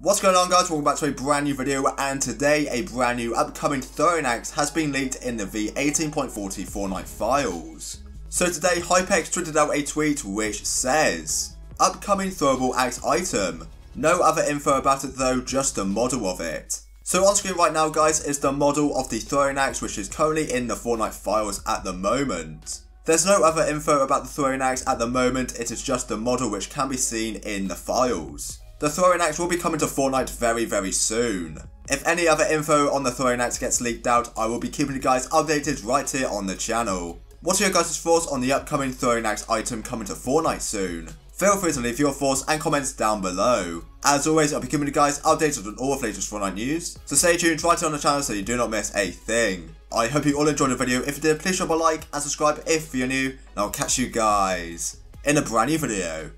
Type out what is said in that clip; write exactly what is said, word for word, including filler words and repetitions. What's going on, guys? Welcome back to a brand new video, and today a brand new upcoming throwing axe has been leaked in the V eighteen forty Fortnite files. So today Hypex tweeted out a tweet which says, "Upcoming throwable axe item." No other info about it though, just the model of it. So on screen right now, guys, is the model of the throwing axe which is currently in the Fortnite files at the moment. There's no other info about the throwing axe at the moment, it is just the model which can be seen in the files. The throwing axe will be coming to Fortnite very, very soon. If any other info on the throwing axe gets leaked out, I will be keeping you guys updated right here on the channel. What are your guys' thoughts on the upcoming throwing axe item coming to Fortnite soon? Feel free to leave your thoughts and comments down below. As always, I'll be keeping you guys updated on all of the latest Fortnite news, so stay tuned right here on the channel so you do not miss a thing. I hope you all enjoyed the video. If you did, please drop a like and subscribe if you're new, and I'll catch you guys in a brand new video.